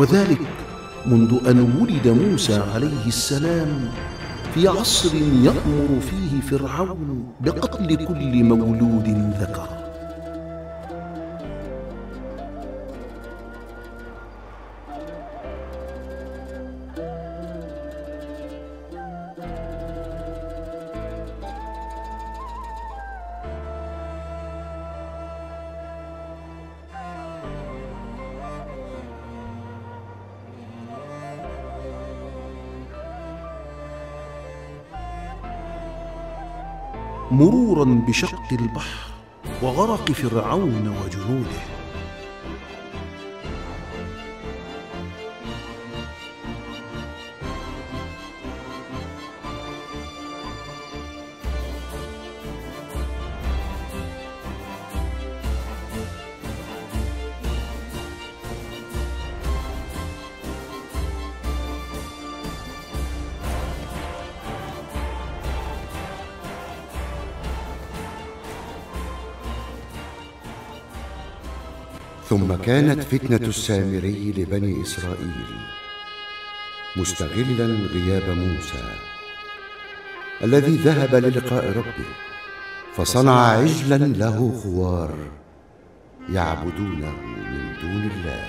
وذلك منذ أن ولد موسى عليه السلام في عصر يأمر فيه فرعون بقتل كل مولود ذكر. مرورا بشق البحر وغرق فرعون وجنوده، ثم كانت فتنة السامري لبني إسرائيل مستغلا غياب موسى الذي ذهب للقاء ربه، فصنع عجلا له خوار يعبدونه من دون الله.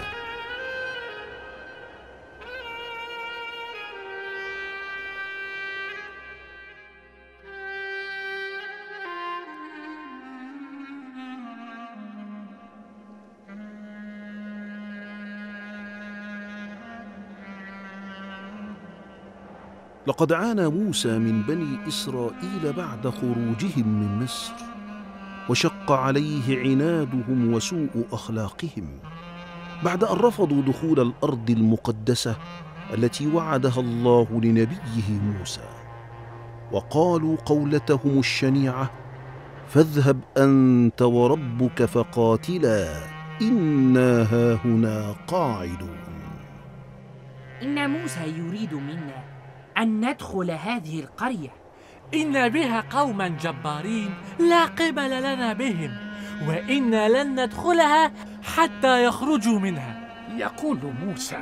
لقد عانى موسى من بني إسرائيل بعد خروجهم من مصر، وشق عليه عنادهم وسوء أخلاقهم بعد أن رفضوا دخول الأرض المقدسة التي وعدها الله لنبيه موسى، وقالوا قولتهم الشنيعة: فاذهب أنت وربك فقاتلا إنا هاهنا قاعدون. إن موسى يريد منا أن ندخل هذه القرية، إن بها قوما جبارين لا قبل لنا بهم، وإنا لن ندخلها حتى يخرجوا منها. يقول موسى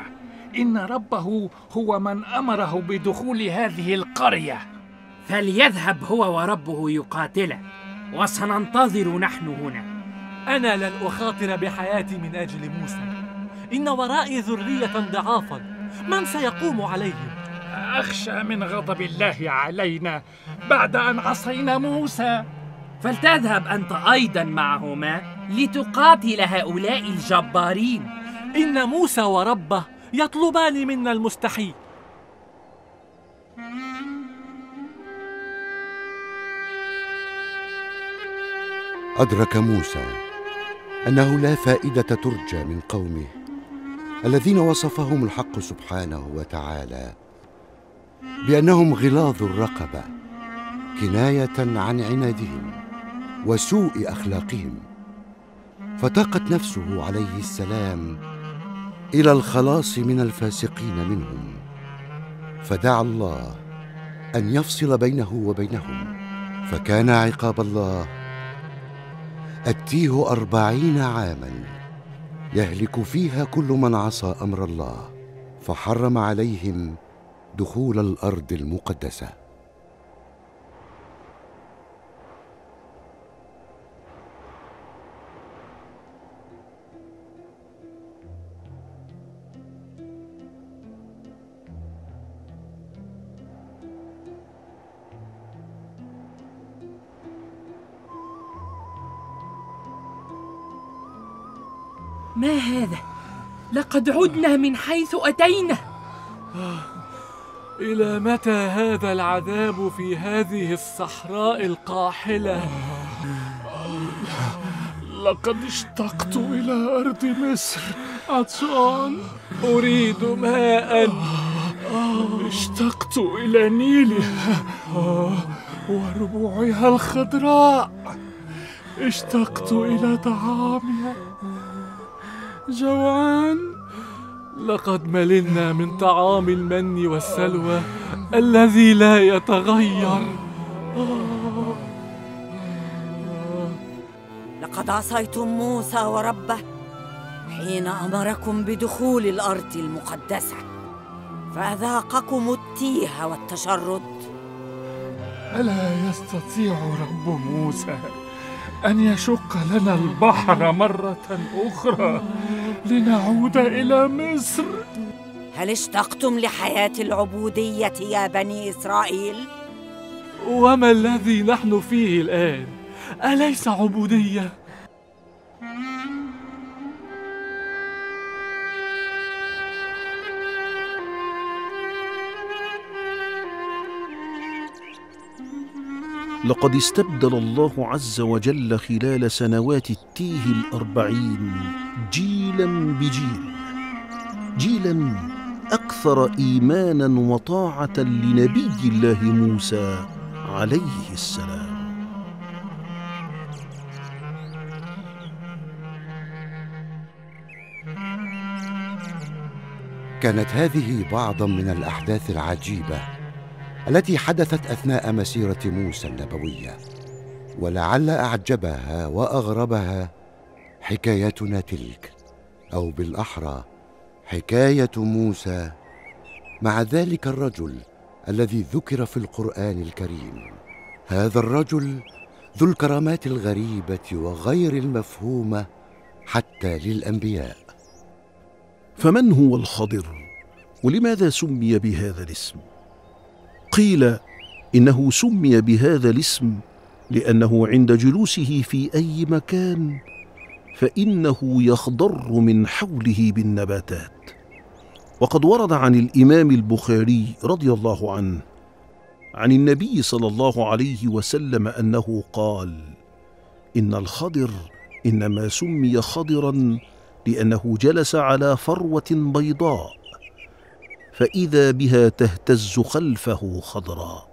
إن ربه هو من أمره بدخول هذه القرية، فليذهب هو وربه يقاتله، وسننتظر نحن هنا. أنا لن أخاطر بحياتي من أجل موسى، إن ورائي ذرية ضعافا، من سيقوم عليهم؟ أخشى من غضب الله علينا بعد أن عصينا موسى. فلتذهب أنت أيضا معهما لتقاتل هؤلاء الجبارين. إن موسى وربه يطلبان منا المستحيل. أدرك موسى أنه لا فائدة ترجى من قومه الذين وصفهم الحق سبحانه وتعالى بأنهم غلاظ الرقبة، كناية عن عنادهم وسوء أخلاقهم، فطاقت نفسه عليه السلام إلى الخلاص من الفاسقين منهم، فدعا الله أن يفصل بينه وبينهم، فكان عقاب الله أتيه 40 عاما يهلك فيها كل من عصى أمر الله، فحرم عليهم دخول الأرض المقدسة. ما هذا؟ لقد عدنا من حيث أتينا. إلى متى هذا العذاب في هذه الصحراء القاحلة؟ لقد اشتقت إلى أرض مصر، عطشان، أريد ماء. اشتقت إلى نيلها وربوعها الخضراء، اشتقت إلى طعامها، جوعان. لقد مللنا من طعام المن والسلوى الذي لا يتغير. لقد عصيتم موسى وربه حين أمركم بدخول الأرض المقدسة فأذاقكم التيه والتشرد. ألا يستطيع رب موسى أن يشق لنا البحر مرة أخرى لنعود إلى مصر؟ هل اشتقتم لحياة العبودية يا بني إسرائيل؟ وما الذي نحن فيه الآن؟ أليس عبودية؟ لقد استبدل الله عز وجل خلال سنوات التيه الأربعين جيلا بجيل، جيلا أكثر إيمانا وطاعة لنبي الله موسى عليه السلام. كانت هذه بعضا من الأحداث العجيبة التي حدثت أثناء مسيرة موسى النبوية، ولعل أعجبها وأغربها حكايتنا تلك، أو بالأحرى حكاية موسى مع ذلك الرجل الذي ذكر في القرآن الكريم. هذا الرجل ذو الكرامات الغريبة وغير المفهومة حتى للأنبياء. فمن هو الخضر؟ ولماذا سمي بهذا الاسم؟ قيل إنه سمي بهذا الاسم لأنه عند جلوسه في أي مكان فإنه يخضر من حوله بالنباتات. وقد ورد عن الإمام البخاري رضي الله عنه عن النبي صلى الله عليه وسلم أنه قال: إن الخضر إنما سمي خضرا لأنه جلس على فروة بيضاء فإذا بها تهتز خلفه خضراء.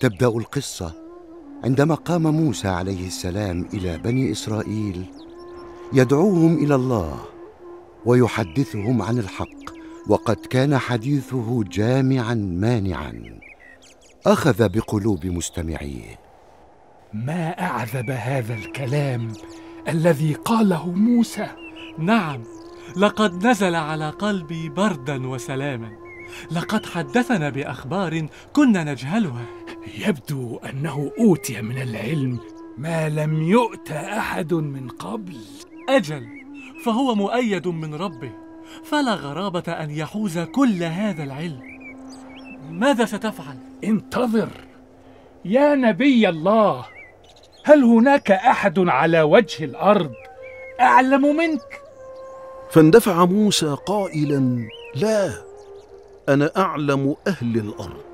تبدأ القصة عندما قام موسى عليه السلام إلى بني إسرائيل يدعوهم إلى الله ويحدثهم عن الحق، وقد كان حديثه جامعا مانعا أخذ بقلوب مستمعيه. ما أعذب هذا الكلام الذي قاله موسى! نعم، لقد نزل على قلبي بردا وسلاما، لقد حدثنا بأخبار كنا نجهلها. يبدو أنه أوتي من العلم ما لم يؤت أحد من قبل. أجل، فهو مؤيد من ربه، فلا غرابة أن يحوز كل هذا العلم. ماذا ستفعل؟ انتظر يا نبي الله، هل هناك أحد على وجه الأرض أعلم منك؟ فاندفع موسى قائلا: لا، أنا أعلم أهل الأرض.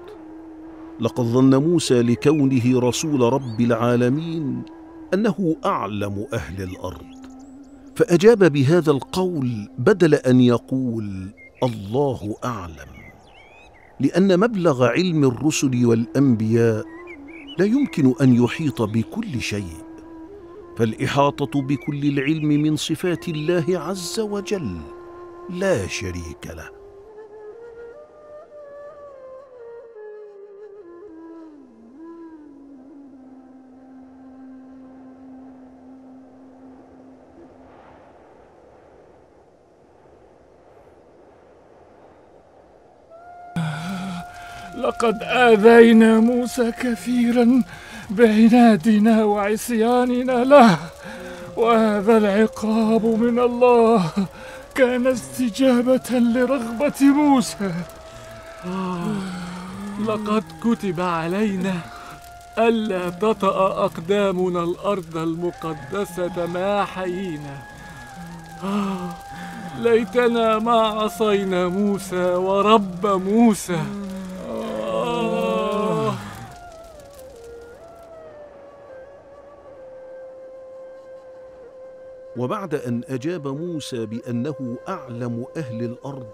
لقد ظن موسى لكونه رسول رب العالمين أنه أعلم أهل الأرض، فأجاب بهذا القول بدل أن يقول الله أعلم، لأن مبلغ علم الرسل والأنبياء لا يمكن أن يحيط بكل شيء، فالإحاطة بكل العلم من صفات الله عز وجل لا شريك له. لقد آذينا موسى كثيرا بعنادنا وعصياننا له، وهذا العقاب من الله كان استجابة لرغبة موسى. لقد كتب علينا ألا تطأ أقدامنا الأرض المقدسة ما حيينا. ليتنا ما عصينا موسى ورب موسى. وبعد أن أجاب موسى بأنه أعلم أهل الأرض،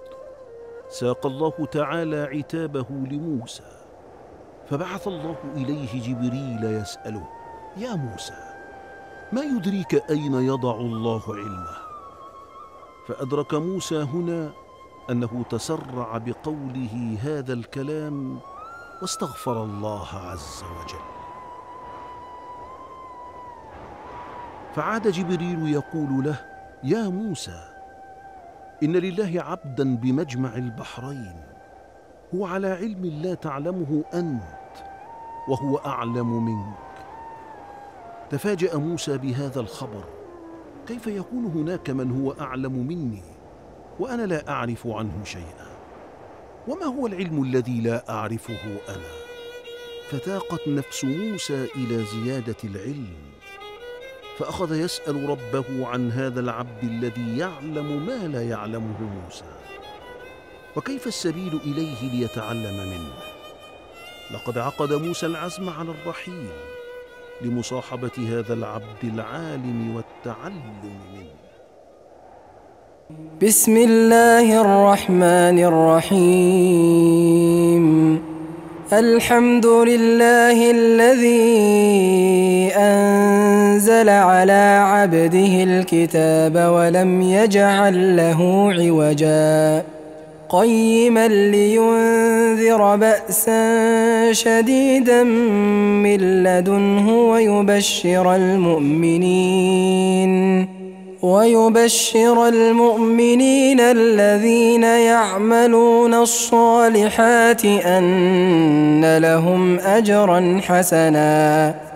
ساق الله تعالى عتابه لموسى، فبعث الله إليه جبريل يسأله: يا موسى، ما يدريك أين يضع الله علمه؟ فأدرك موسى هنا أنه تسرع بقوله هذا الكلام واستغفر الله عز وجل. فعاد جبريل يقول له: يا موسى، إن لله عبدا بمجمع البحرين، هو على علم لا تعلمه أنت، وهو أعلم منك. تفاجأ موسى بهذا الخبر، كيف يكون هناك من هو أعلم مني وأنا لا أعرف عنه شيئا؟ وما هو العلم الذي لا أعرفه أنا؟ فتاقت نفس موسى إلى زيادة العلم، فأخذ يسأل ربه عن هذا العبد الذي يعلم ما لا يعلمه موسى، وكيف السبيل إليه ليتعلم منه. لقد عقد موسى العزم على الرحيل لمصاحبة هذا العبد العالم والتعلم منه. بسم الله الرحمن الرحيم. الحمد لله الذي أنزل على عبده الكتاب ولم يجعل له عوجا، قيما لينذر بأسا شديدا من لدنه ويبشر المؤمنين الذين يعملون الصالحات أن لهم أجرا حسنا.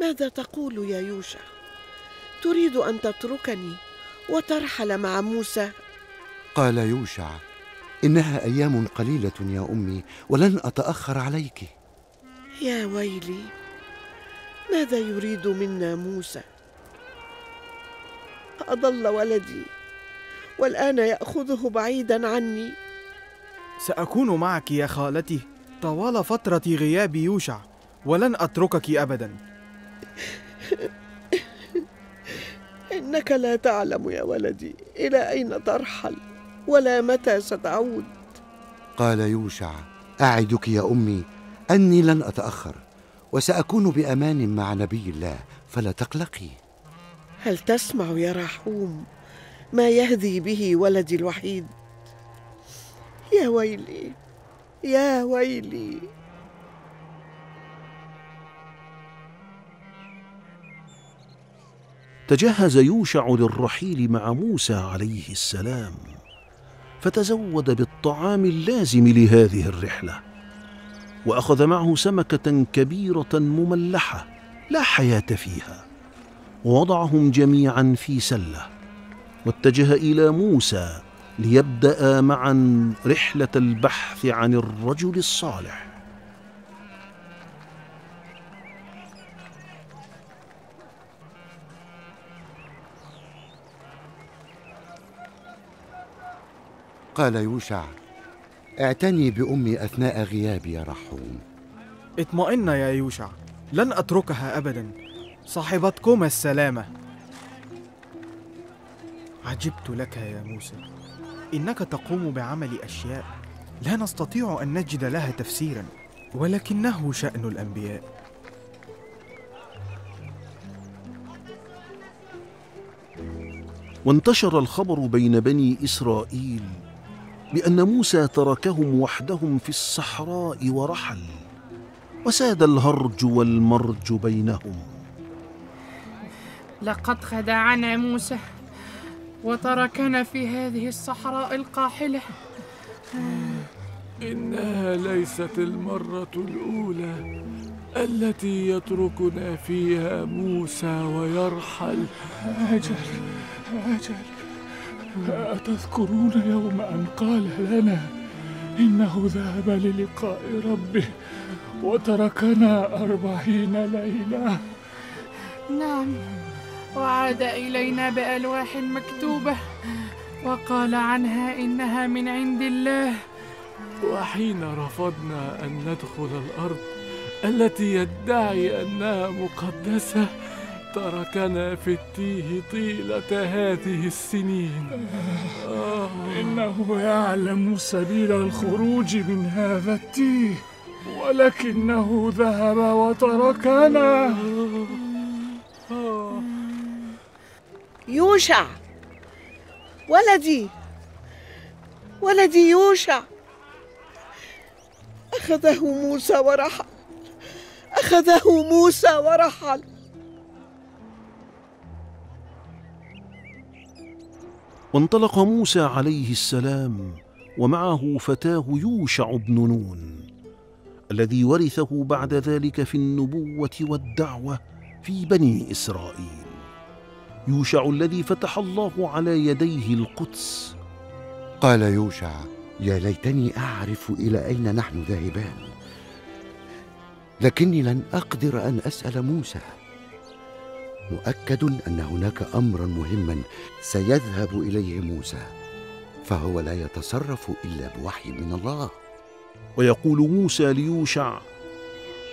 ماذا تقول يا يوشع؟ تريد أن تتركني وترحل مع موسى؟ قال يوشع: إنها أيام قليلة يا أمي، ولن أتأخر عليك. يا ويلي، ماذا يريد منا موسى؟ أضل ولدي، والآن يأخذه بعيدا عني. سأكون معك يا خالتي طوال فترة غياب يوشع، ولن أتركك أبدا. إنك لا تعلم يا ولدي إلى أين ترحل ولا متى ستعود. قال يوشع: أعدك يا أمي أني لن أتأخر، وسأكون بأمان مع نبي الله، فلا تقلقي. هل تسمع يا رحوم ما يهذي به ولدي الوحيد؟ يا ويلي، يا ويلي. تجهز يوشع للرحيل مع موسى عليه السلام، فتزود بالطعام اللازم لهذه الرحلة، وأخذ معه سمكة كبيرة مملحة لا حياة فيها، ووضعهم جميعا في سلة، واتجه إلى موسى ليبدأ معا رحلة البحث عن الرجل الصالح. قال يوشع: اعتني بأمي أثناء غيابي يا رحوم. اطمئن يا يوشع، لن أتركها أبدا، صاحبتكما السلامة. عجبت لك يا موسى، إنك تقوم بعمل أشياء لا نستطيع أن نجد لها تفسيرا، ولكنه شأن الأنبياء. وانتشر الخبر بين بني إسرائيل بأن موسى تركهم وحدهم في الصحراء ورحل، وساد الهرج والمرج بينهم. لقد خدعنا موسى وتركنا في هذه الصحراء القاحلة. إنها ليست المرة الأولى التي يتركنا فيها موسى ويرحل. أجل أجل، أتذكرون يوم أن قال لنا إنه ذهب للقاء ربه وتركنا 40 ليلة؟ نعم، وعاد إلينا بألواح مكتوبة، وقال عنها إنها من عند الله. وحين رفضنا أن ندخل الأرض التي يدعي أنها مقدسة، تركنا في التيه طيلة هذه السنين. إنه يعلم سبيل الخروج من هذا التيه، ولكنه ذهب وتركنا. يوشع، ولدي يوشع، أخذه موسى ورحل. وانطلق موسى عليه السلام، ومعه فتاه يوشع بن نون الذي ورثه بعد ذلك في النبوة والدعوة في بني إسرائيل. يوشع الذي فتح الله على يديه القدس. قال يوشع: يا ليتني أعرف إلى أين نحن ذاهبان، لكني لن أقدر أن أسأل موسى. مؤكد أن هناك أمرا مهما سيذهب إليه موسى، فهو لا يتصرف إلا بوحي من الله. ويقول موسى ليوشع: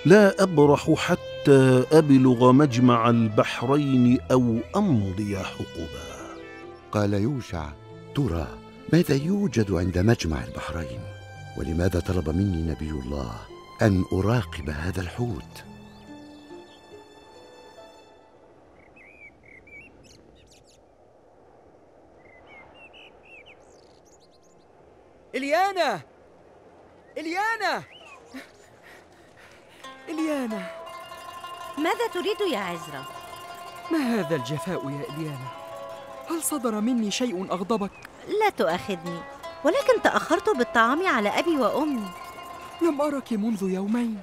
لا أبرح حتى أبلغ مجمع البحرين أو أمضي حقبا. قال يوشع: ترى ماذا يوجد عند مجمع البحرين؟ ولماذا طلب مني نبي الله أن أراقب هذا الحوت؟ إليانا، ماذا تريد يا عزرا؟ ما هذا الجفاء يا إليانا؟ هل صدر مني شيء أغضبك؟ لا تؤاخذني، ولكن تأخرت بالطعام على أبي وأمي. لم أرك منذ يومين،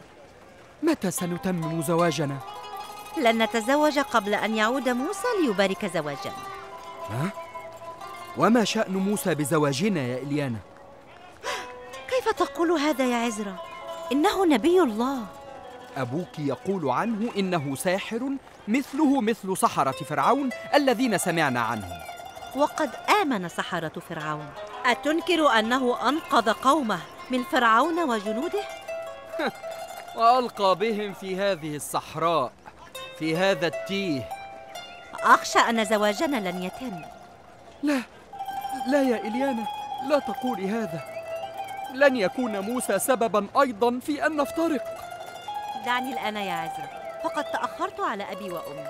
متى سنتمم زواجنا؟ لن نتزوج قبل أن يعود موسى ليبارك زواجنا. ها؟ وما شأن موسى بزواجنا يا إليانا؟ كيف تقول هذا يا عزرا؟ إنه نبي الله. أبوك يقول عنه إنه ساحر مثله مثل سحرة فرعون الذين سمعنا عنهم. وقد آمن سحرة فرعون. أتنكر أنه أنقذ قومه من فرعون وجنوده؟ وألقى بهم في هذه الصحراء، في هذا التيه. أخشى أن زواجنا لن يتم. لا لا يا إليانا، لا تقولي هذا. لن يكون موسى سبباً أيضاً في أن نفترق. دعني الآن يا عزرا، فقد تأخرت على أبي وأمي.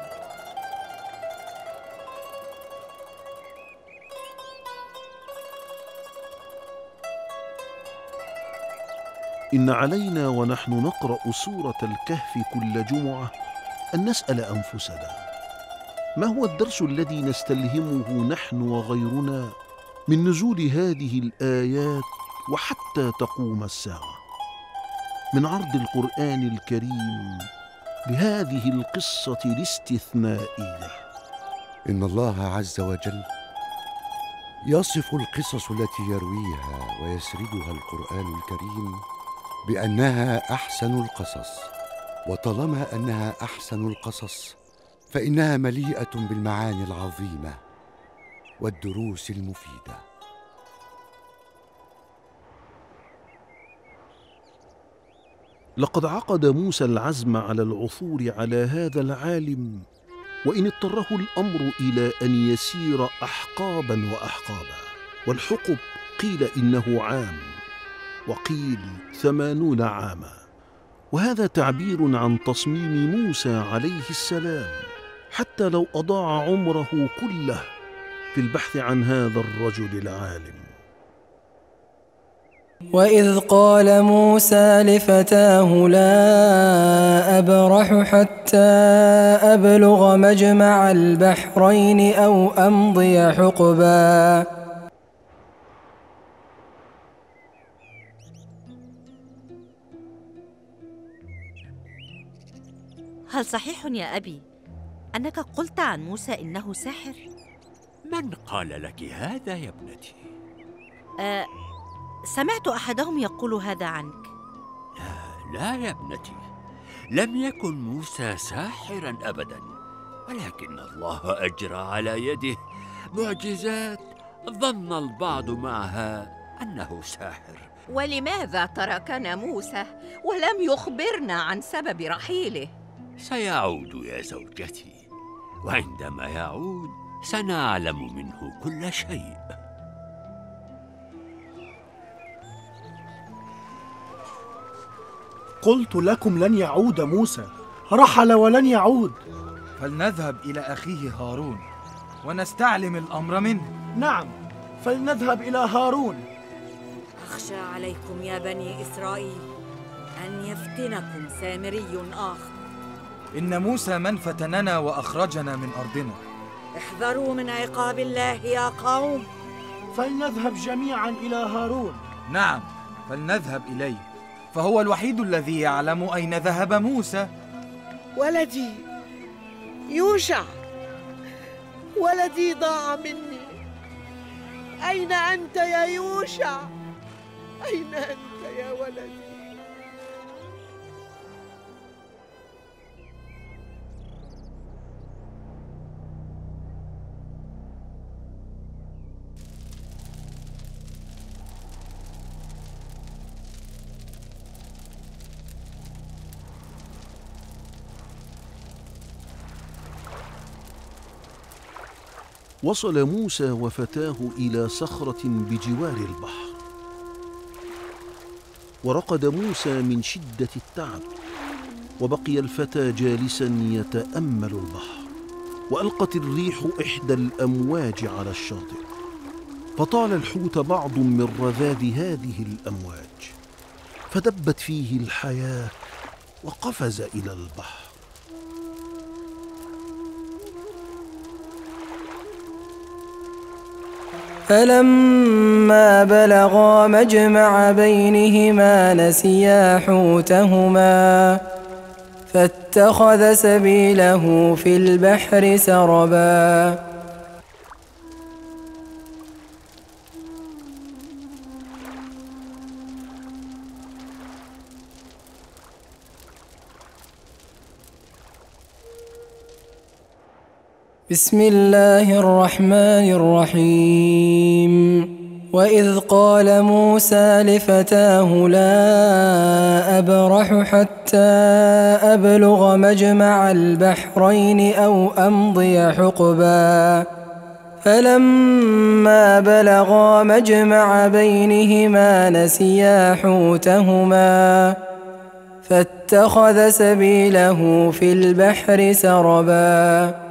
إن علينا ونحن نقرأ سورة الكهف كل جمعة أن نسأل أنفسنا: ما هو الدرس الذي نستلهمه نحن وغيرنا من نزول هذه الآيات وحتى تقوم الساعة؟ من عرض القرآن الكريم بهذه القصة الاستثنائية. إن الله عز وجل يصف القصص التي يرويها ويسردها القرآن الكريم بأنها أحسن القصص، وطالما أنها أحسن القصص فإنها مليئة بالمعاني العظيمة والدروس المفيدة. لقد عقد موسى العزم على العثور على هذا العالم، وإن اضطره الأمر إلى أن يسير أحقابا وأحقابا، والحقب قيل إنه عام وقيل 80 عاما، وهذا تعبير عن تصميم موسى عليه السلام، حتى لو أضاع عمره كله في البحث عن هذا الرجل العالم. وإذ قال موسى لفتاه لا أبرح حتى أبلغ مجمع البحرين أو أمضي حقبا. هل صحيح يا أبي أنك قلت عن موسى إنه ساحر؟ من قال لك هذا يا ابنتي؟ سمعت أحدهم يقول هذا عنك. لا يا ابنتي، لم يكن موسى ساحراً أبداً، ولكن الله أجرى على يده معجزات ظن البعض معها أنه ساحر. ولماذا تركنا موسى ولم يخبرنا عن سبب رحيله؟ سيعود يا زوجتي، وعندما يعود سنعلم منه كل شيء. قلت لكم لن يعود موسى، رحل ولن يعود. فلنذهب إلى أخيه هارون ونستعلم الأمر منه. نعم، فلنذهب إلى هارون. أخشى عليكم يا بني إسرائيل أن يفتنكم سامري آخر. إن موسى من فتننا وأخرجنا من أرضنا. احذروا من عقاب الله يا قوم. فلنذهب جميعا إلى هارون. نعم، فلنذهب إليه، فهو الوحيد الذي يعلم أين ذهب موسى. ولدي يوشع، ولدي ضاع مني. أين أنت يا يوشع؟ أين أنت يا ولدي؟ وصل موسى وفتاه إلى صخرة بجوار البحر، ورقد موسى من شدة التعب، وبقي الفتى جالسا يتأمل البحر. وألقت الريح إحدى الأمواج على الشاطئ، فطال الحوت بعض من رذاذ هذه الأمواج، فدبت فيه الحياة وقفز إلى البحر. فلما بلغا مجمع بينهما نسيا حوتهما فاتخذ سبيله في البحر سربا. بسم الله الرحمن الرحيم. وإذ قال موسى لفتاه لا أبرح حتى أبلغ مجمع البحرين أو أمضي حقبا. فلما بلغا مجمع بينهما نسيا حوتهما فاتخذ سبيله في البحر سربا.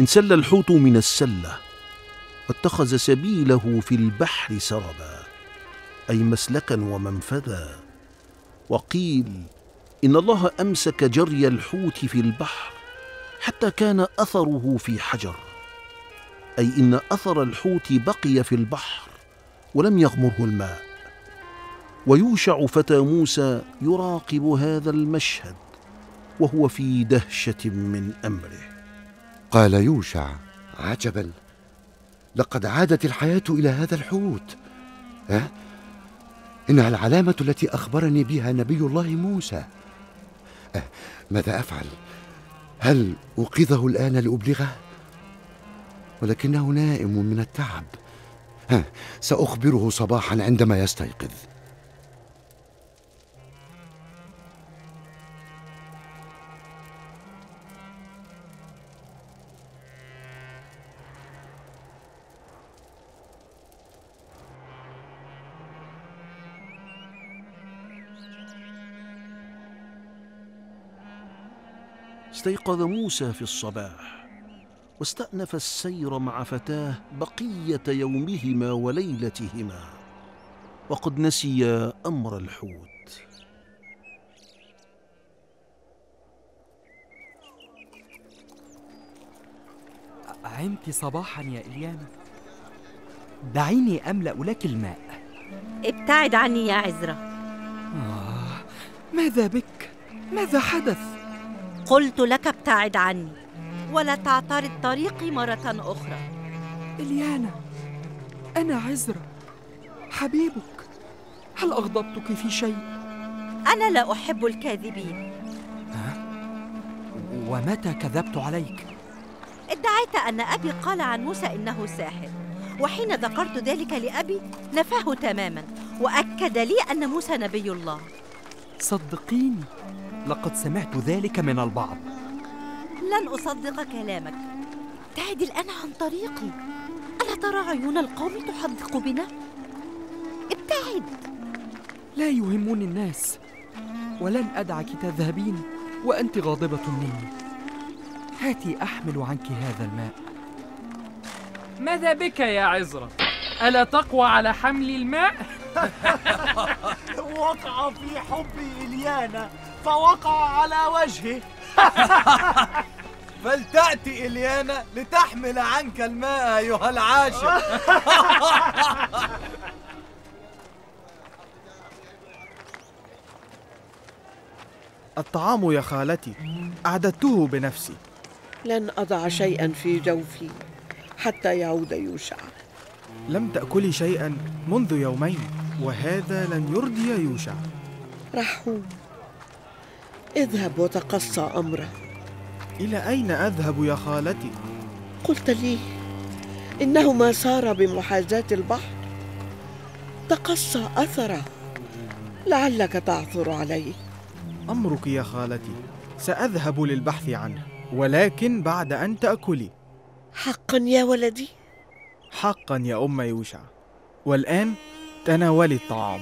انسل الحوت من السلة واتخذ سبيله في البحر سربا، أي مسلكا ومنفذا. وقيل إن الله أمسك جري الحوت في البحر حتى كان أثره في حجر، أي إن أثر الحوت بقي في البحر ولم يغمره الماء. ويوشع فتى موسى يراقب هذا المشهد وهو في دهشة من أمره. قال يوشع: عجبا، لقد عادت الحياة إلى هذا الحوت. إنها العلامة التي أخبرني بها نبي الله موسى. ماذا أفعل؟ هل أوقظه الآن لأبلغه؟ ولكنه نائم من التعب. سأخبره صباحا عندما يستيقظ. استيقظ موسى في الصباح واستأنف السير مع فتاه بقية يومهما وليلتهما، وقد نسيا أمر الحوت. أعنت صباحا يا إليانا، دعيني أملأ لك الماء. ابتعد عني يا عزرا. ماذا بك؟ ماذا حدث؟ قلت لك ابتعد عني ولا تعترض طريقي مرة أخرى. إليانا، أنا عزرا حبيبك، هل أغضبتك في شيء؟ أنا لا أحب الكاذبين. ومتى كذبت عليك؟ ادعيت أن أبي قال عن موسى إنه ساحر، وحين ذكرت ذلك لأبي نفاه تماماً، وأكد لي أن موسى نبي الله. صدقيني، لقد سمعت ذلك من البعض. لن أصدق كلامك. ابتعد الآن عن طريقي. ألا ترى عيون القوم تحدق بنا؟ ابتعد. لا يهمني الناس، ولن أدعك تذهبين وأنت غاضبة مني. هاتي أحمل عنك هذا الماء. ماذا بك يا عزرة؟ ألا تقوى على حمل الماء؟ وقع في حبي إليانا فوقع على وجهه. فلتأتي إليانا لتحمل عنك الماء أيها العاشق. الطعام يا خالتي، أعددته بنفسي. لن أضع شيئا في جوفي حتى يعود يوشع. لم تأكلي شيئا منذ يومين، وهذا لن يرضي يوشع. رحوم، اذهب وتقصى أمره. إلى أين أذهب يا خالتي؟ قلت لي إنهما سارا بمحاذاة البحر. تقصى أثره، لعلك تعثر عليه. أمرك يا خالتي، سأذهب للبحث عنه، ولكن بعد أن تأكلي. حقا يا ولدي؟ حقا يا أم يوشع. والآن تناولي الطعام.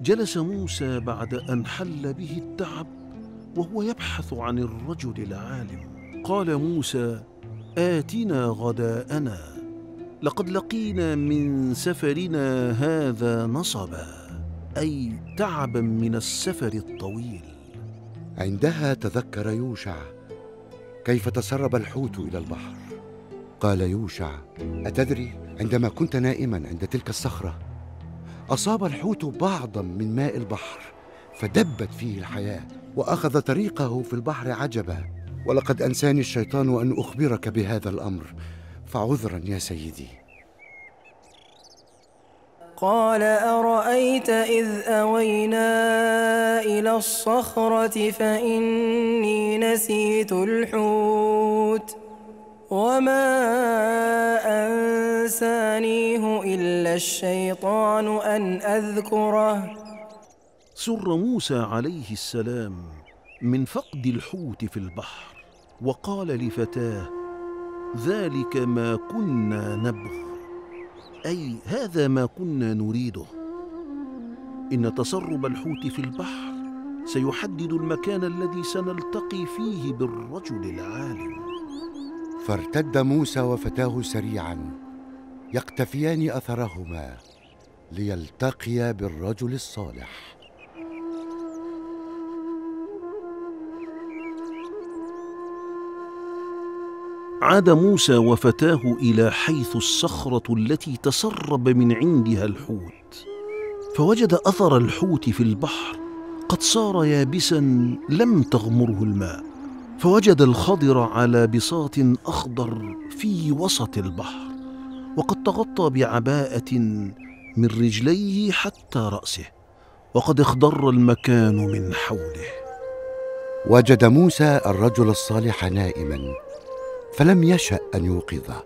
جلس موسى بعد أن حل به التعب وهو يبحث عن الرجل العالم. قال موسى: آتنا غداءنا، لقد لقينا من سفرنا هذا نصبا، أي تعبا من السفر الطويل. عندها تذكر يوشع كيف تسرب الحوت إلى البحر. قال يوشع: أتدري، عندما كنت نائما عند تلك الصخرة أصاب الحوت بعضا من ماء البحر فدبت فيه الحياة وأخذ طريقه في البحر عجبا، ولقد أنساني الشيطان أن أخبرك بهذا الأمر، فعذرا يا سيدي. قال: أرأيت إذ أوينا إلى الصخرة فإني نسيت الحوت وما أنسانيه إلا الشيطان أن أذكره. سر موسى عليه السلام من فقد الحوت في البحر، وقال لفتاه: ذلك ما كنا نبغي، أي هذا ما كنا نريده. إن تسرب الحوت في البحر سيحدد المكان الذي سنلتقي فيه بالرجل العالم. فارتد موسى وفتاه سريعا يقتفيان أثرهما ليلتقيا بالرجل الصالح. عاد موسى وفتاه إلى حيث الصخرة التي تسرب من عندها الحوت، فوجد أثر الحوت في البحر قد صار يابسا لم تغمره الماء، فوجد الخضر على بساط أخضر في وسط البحر، وقد تغطى بعباءة من رجليه حتى رأسه، وقد اخضر المكان من حوله. وجد موسى الرجل الصالح نائما فلم يشأ أن يوقظه،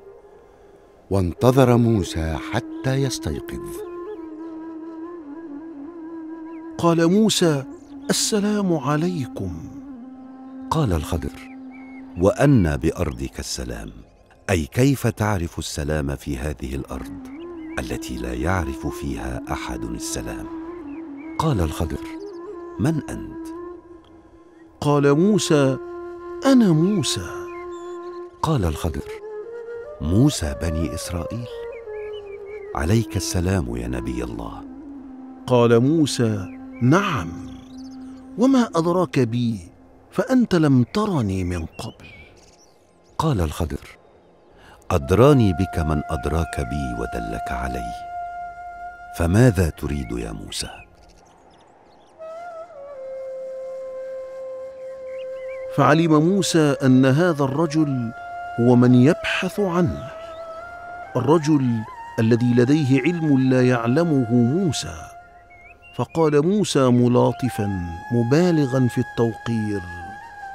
وانتظر موسى حتى يستيقظ. قال موسى: السلام عليكم. قال الخضر: وأن بأرضك السلام، أي كيف تعرف السلام في هذه الأرض التي لا يعرف فيها أحد السلام؟ قال الخضر: من أنت؟ قال موسى: أنا موسى. قال الخضر: موسى بني إسرائيل، عليك السلام يا نبي الله. قال موسى: نعم، وما أدراك بي، فأنت لم ترني من قبل. قال الخضر: أدراني بك من أدراك بي ودلك علي، فماذا تريد يا موسى؟ فعلم موسى أن هذا الرجل هو من يبحث عنه، الرجل الذي لديه علم لا يعلمه موسى. فقال موسى ملاطفا مبالغا في التوقير: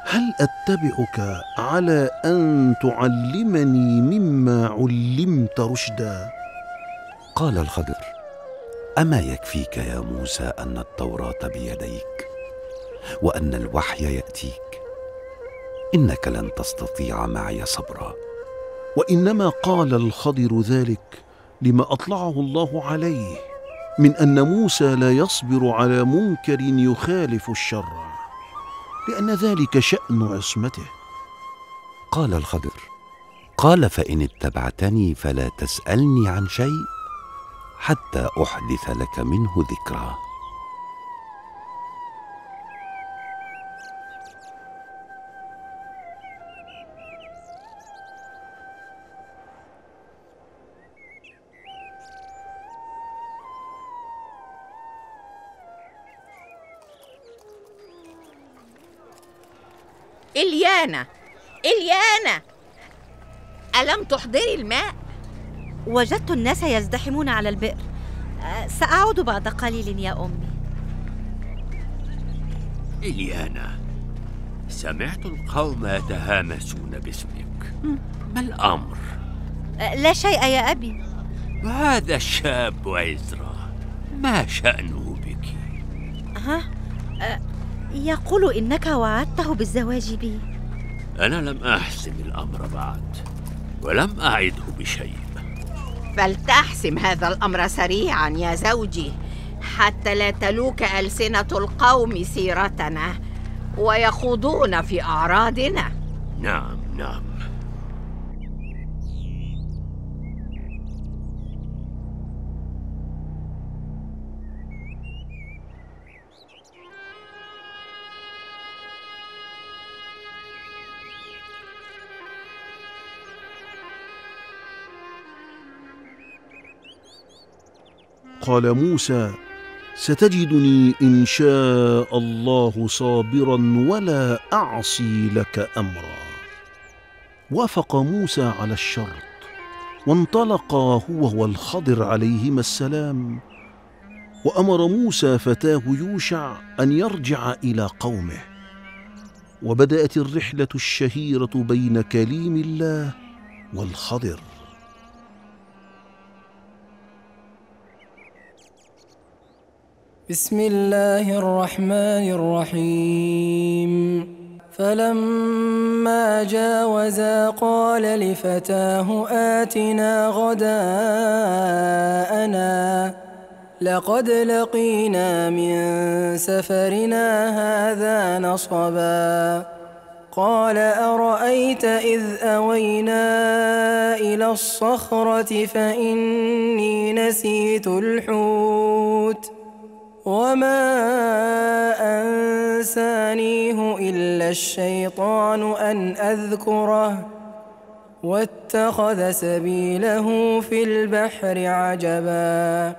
هل أتبعك على أن تعلمني مما علمت رشدا؟ قال الخضر: أما يكفيك يا موسى أن التوراة بيديك وأن الوحي يأتيك؟ إنك لن تستطيع معي صبرا. وإنما قال الخضر ذلك لما أطلعه الله عليه من أن موسى لا يصبر على منكر يخالف الشرع، لأن ذلك شأن عصمته. قال الخضر: قال فإن اتبعتني فلا تسألني عن شيء حتى أحدث لك منه ذكرى. إليانا، ألم تحضري الماء؟ وجدت الناس يزدحمون على البئر، سأعود بعد قليل يا أمي. إليانا، سمعت القوم يتهامسون باسمك، ما الأمر؟ لا شيء يا أبي. وهذا الشاب عزرا، ما شأنه بك؟ يقول إنك وعدته بالزواج بي. أنا لم أحسم الأمر بعد، ولم أعده بشيء. فلتحسم هذا الأمر سريعا يا زوجي، حتى لا تلوك ألسنة القوم سيرتنا ويخوضون في أعراضنا. نعم. قال موسى: ستجدني إن شاء الله صابرا ولا أعصي لك أمرا. وافق موسى على الشرط، وانطلقا هو والخضر عليهما السلام. وأمر موسى فتاه يوشع أن يرجع إلى قومه، وبدأت الرحلة الشهيرة بين كليم الله والخضر. بسم الله الرحمن الرحيم. فلما جاوزا قال لفتاه: آتنا غداءنا لقد لقينا من سفرنا هذا نصبا. قال: أرأيت إذ أوينا إلى الصخرة فإني نسيت الحوت وما أنسانيه إلا الشيطان أن أذكره، واتخذ سبيله في البحر عجبا.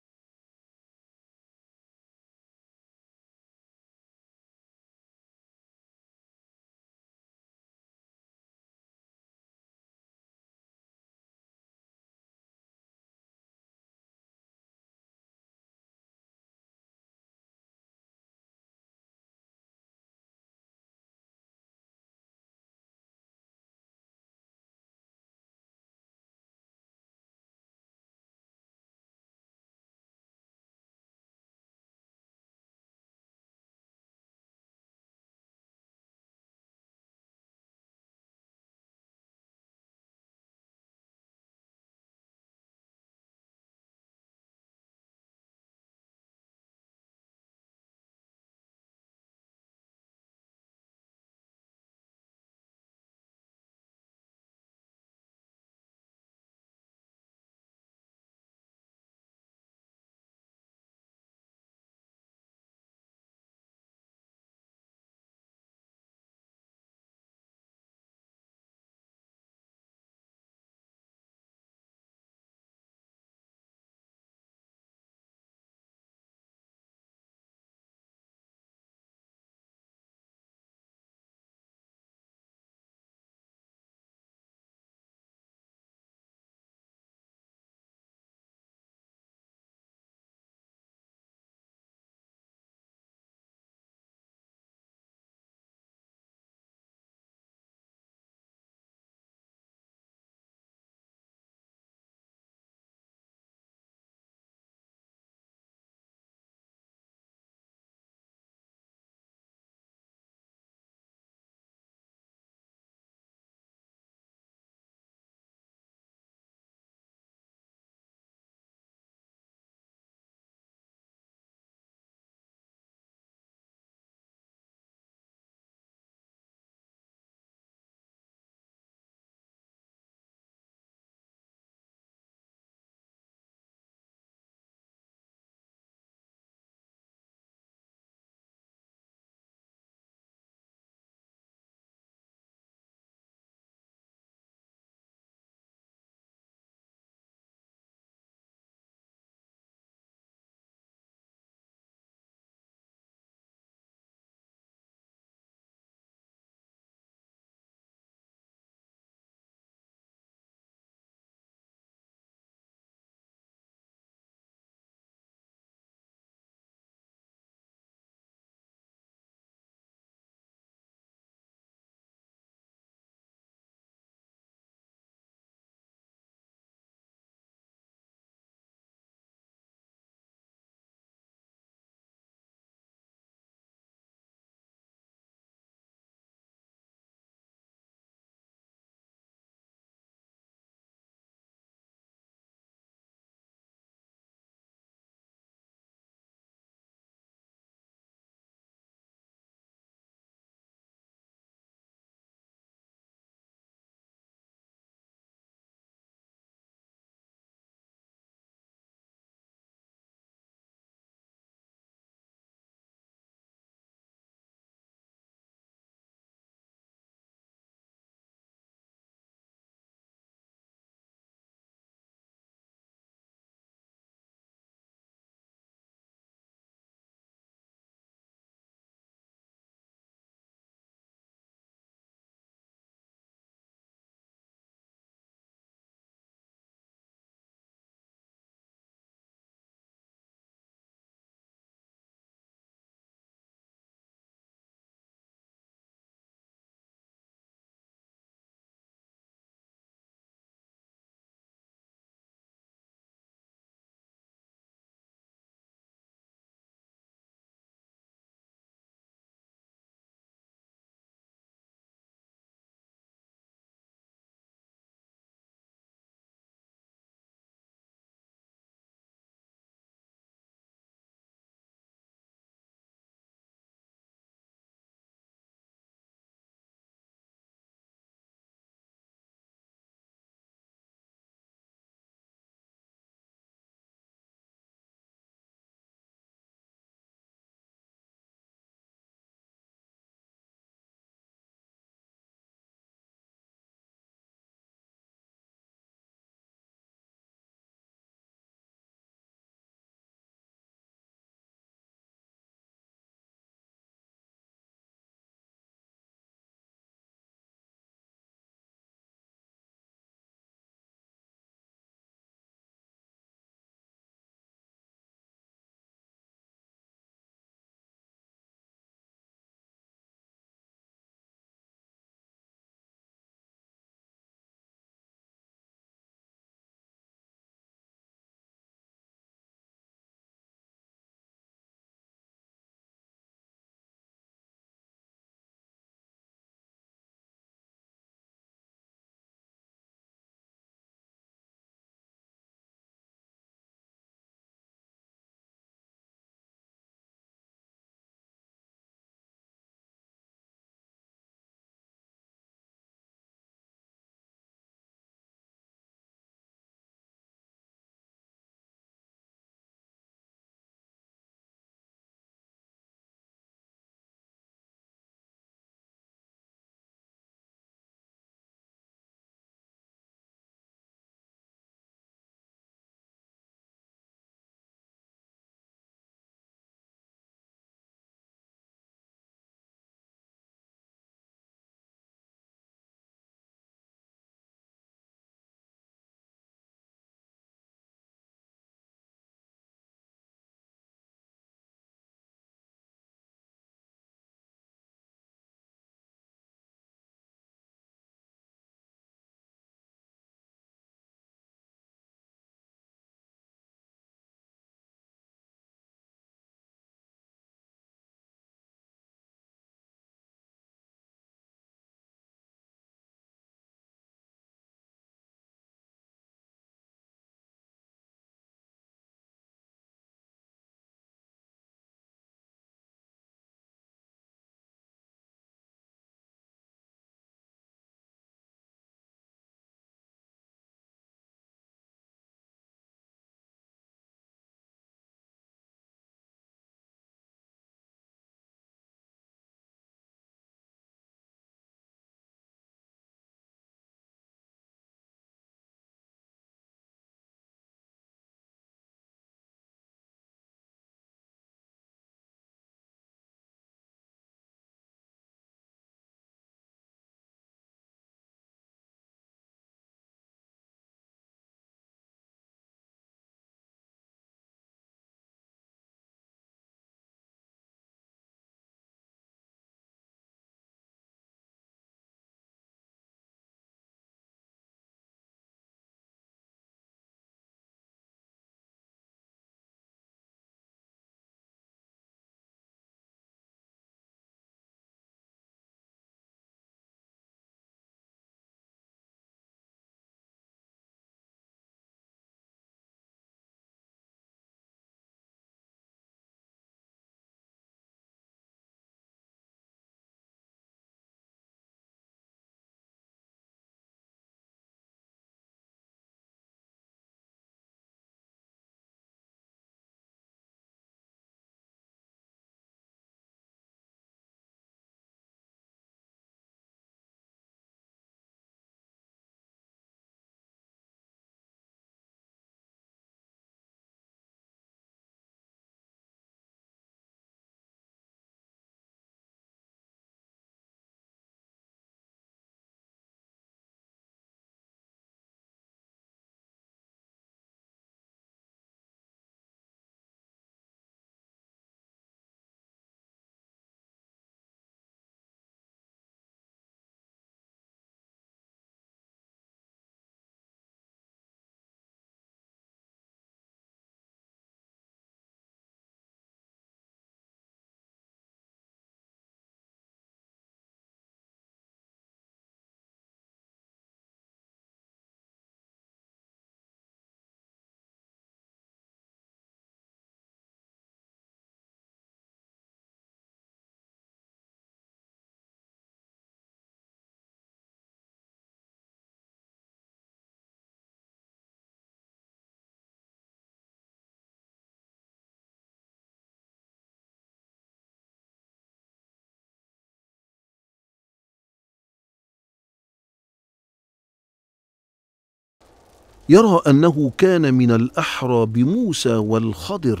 يرى أنه كان من الأحرى بموسى والخضر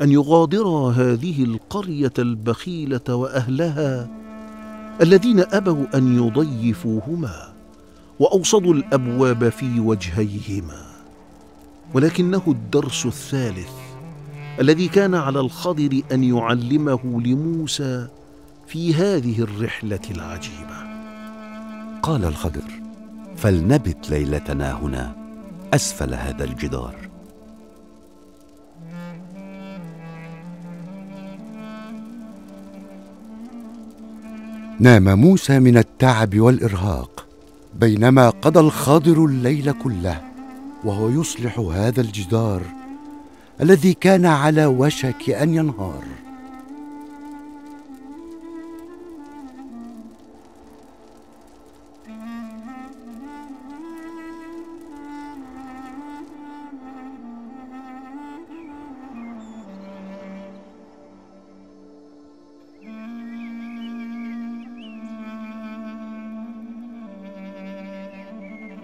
أن يغادرا هذه القرية البخيلة وأهلها الذين أبوا أن يضيفوهما وأوصدوا الأبواب في وجهيهما، ولكنه الدرس الثالث الذي كان على الخضر أن يعلمه لموسى في هذه الرحلة العجيبة. قال الخضر: فلنبت ليلتنا هنا أسفل هذا الجدار. نام موسى من التعب والإرهاق بينما قضى الخضر الليل كله وهو يصلح هذا الجدار الذي كان على وشك أن ينهار.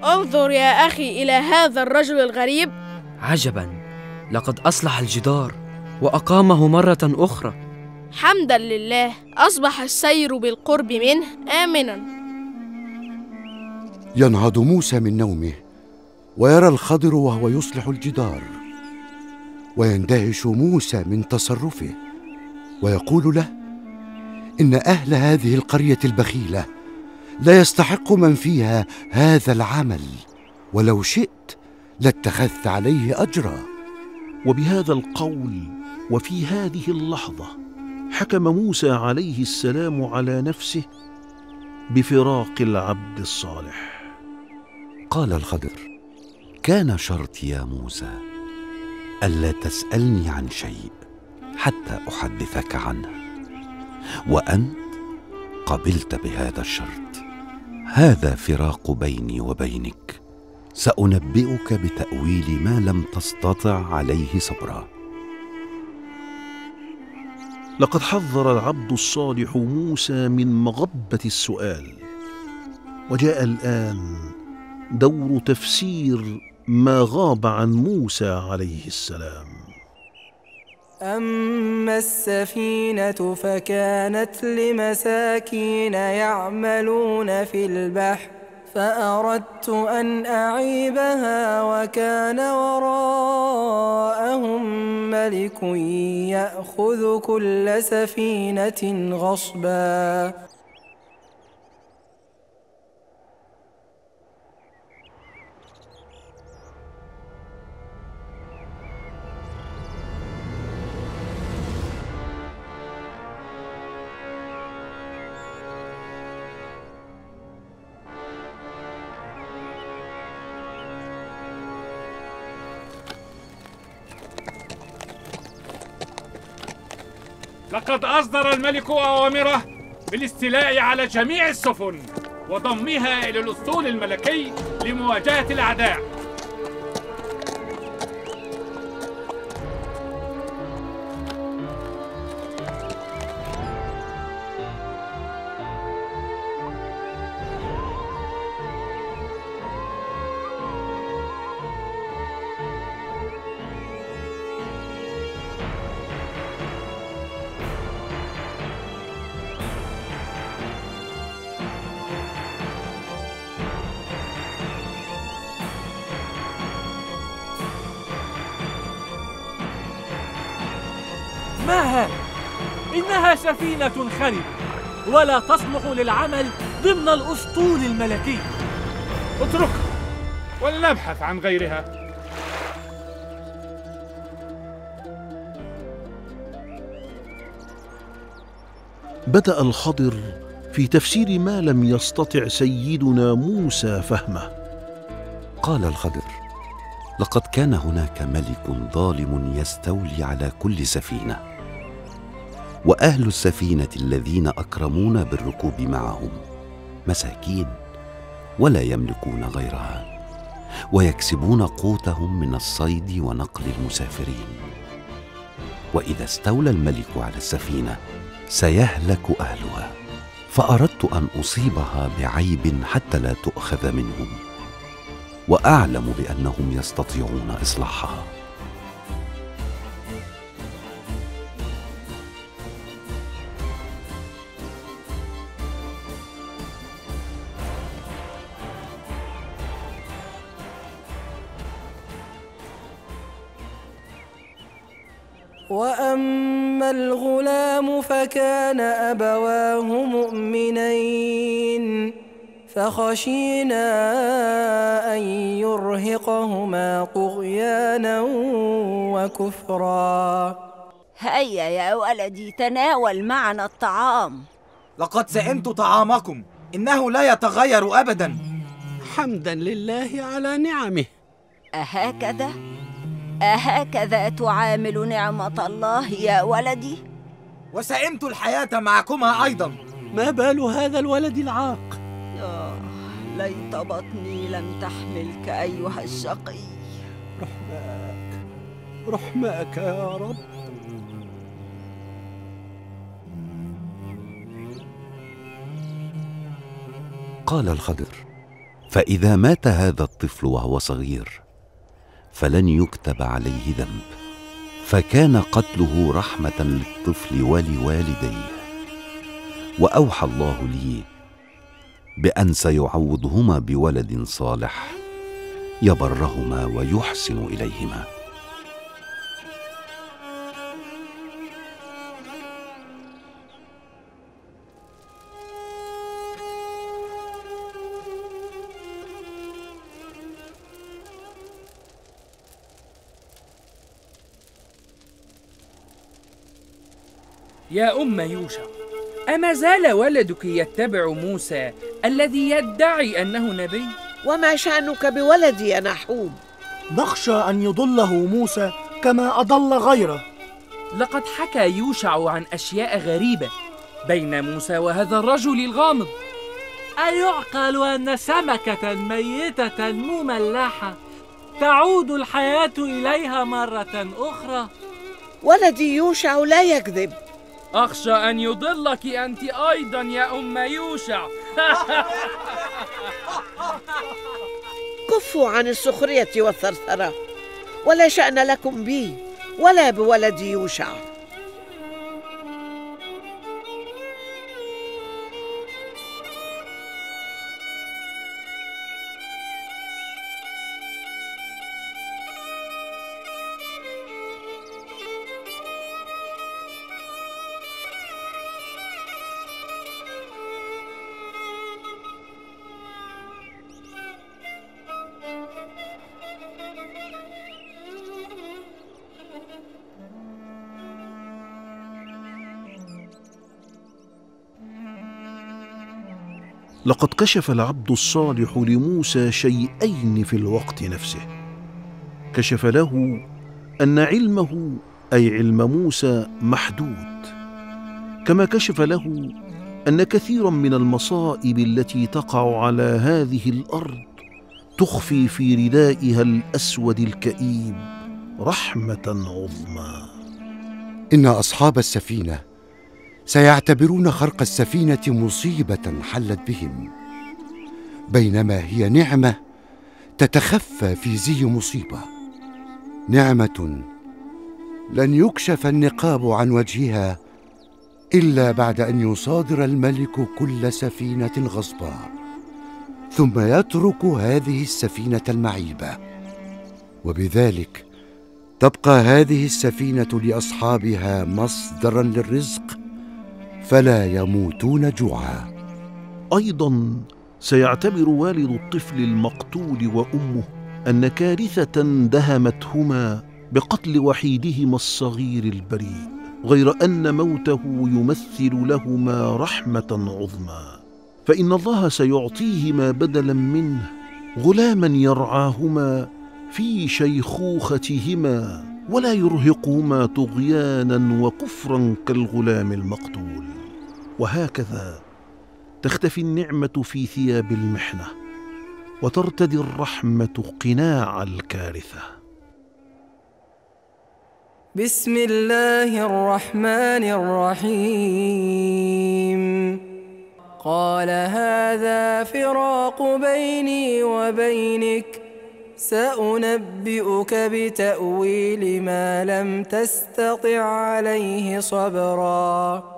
انظر يا أخي إلى هذا الرجل الغريب. عجبا، لقد أصلح الجدار وأقامه مرة أخرى. حمدا لله، أصبح السير بالقرب منه آمنا. ينهض موسى من نومه ويرى الخضر وهو يصلح الجدار، ويندهش موسى من تصرفه ويقول له: إن أهل هذه القرية البخيلة لا يستحق من فيها هذا العمل، ولو شئت لاتخذت عليه أجرا. وبهذا القول وفي هذه اللحظة حكم موسى عليه السلام على نفسه بفراق العبد الصالح. قال الخضر: كان شرطي يا موسى ألا تسألني عن شيء حتى أحدثك عنه، وأنت قبلت بهذا الشرط. هذا فراق بيني وبينك، سأنبئك بتأويل ما لم تستطع عليه صبرا. لقد حذر العبد الصالح موسى من مغبة السؤال، وجاء الآن دور تفسير ما غاب عن موسى عليه السلام. أما السفينة فكانت لمساكين يعملون في البحر، فأردت أن أعيبها، وكان وراءهم ملك يأخذ كل سفينة غصبا. لقد أصدر الملك أوامره بالاستيلاء على جميع السفن وضمها إلى الأسطول الملكي لمواجهة الأعداء. إنها سفينة خربة ولا تصلح للعمل ضمن الأسطول الملكي. اتركها ولنبحث عن غيرها. بدأ الخضر في تفسير ما لم يستطع سيدنا موسى فهمه. قال الخضر: لقد كان هناك ملك ظالم يستولي على كل سفينة، وأهل السفينة الذين أكرمونا بالركوب معهم مساكين ولا يملكون غيرها، ويكسبون قوتهم من الصيد ونقل المسافرين. وإذا استولى الملك على السفينة سيهلك أهلها، فأردت أن أصيبها بعيب حتى لا تؤخذ منهم، وأعلم بأنهم يستطيعون إصلاحها. وأما الغلام فكان أبواه مؤمنين فخشينا أن يرهقهما طغيانا وكفرا. هيا يا ولدي تناول معنا الطعام. لقد سئمت طعامكم، إنه لا يتغير أبدا. حمدا لله على نعمه. أهكذا؟ أهكذا تعامل نعمة الله يا ولدي؟ وسئمت الحياة معكما أيضا. ما بال هذا الولد العاق؟ ليت بطني لم تحملك أيها الشقي. رحماك رحماك يا رب. قال الخضر: فإذا مات هذا الطفل وهو صغير فلن يكتب عليه ذنب، فكان قتله رحمة للطفل ولوالديه. وأوحى الله لي بأن سيعوضهما بولد صالح يبرهما ويحسن إليهما. يا أم يوشع، أما زال ولدك يتبع موسى الذي يدعي أنه نبي؟ وما شأنك بولدي يا نحوم؟ نخشى أن يضله موسى كما أضل غيره. لقد حكى يوشع عن أشياء غريبة بين موسى وهذا الرجل الغامض. أيعقل أن سمكة ميتة مملحة تعود الحياة إليها مرة أخرى؟ ولدي يوشع لا يكذب. أخشى أن يضلك أنت أيضا يا أم يوشع. كفوا عن السخرية والثرثرة، ولا شأن لكم بي ولا بولد يوشع. لقد كشف العبد الصالح لموسى شيئين في الوقت نفسه. كشف له أن علمه، أي علم موسى، محدود، كما كشف له أن كثيرا من المصائب التي تقع على هذه الأرض تخفي في ردائها الأسود الكئيب رحمة عظمى. إن أصحاب السفينة سيعتبرون خرق السفينة مصيبة حلت بهم، بينما هي نعمة تتخفى في زي مصيبة، نعمة لن يكشف النقاب عن وجهها إلا بعد أن يصادر الملك كل سفينة غصبا، ثم يترك هذه السفينة المعيبة، وبذلك تبقى هذه السفينة لأصحابها مصدرا للرزق، فلا يموتون جوعا. أيضا سيعتبر والد الطفل المقتول وأمه أن كارثة دهمتهما بقتل وحيدهما الصغير البريء، غير أن موته يمثل لهما رحمة عظمى، فإن الله سيعطيهما بدلا منه غلاما يرعاهما في شيخوختهما ولا يرهقهما طغيانا وكفرا كالغلام المقتول. وهكذا تختفي النعمة في ثياب المحنة، وترتدي الرحمة قناع الكارثة. بسم الله الرحمن الرحيم. قال: هذا فراق بيني وبينك، سأنبئك بتأويل ما لم تستطع عليه صبرا.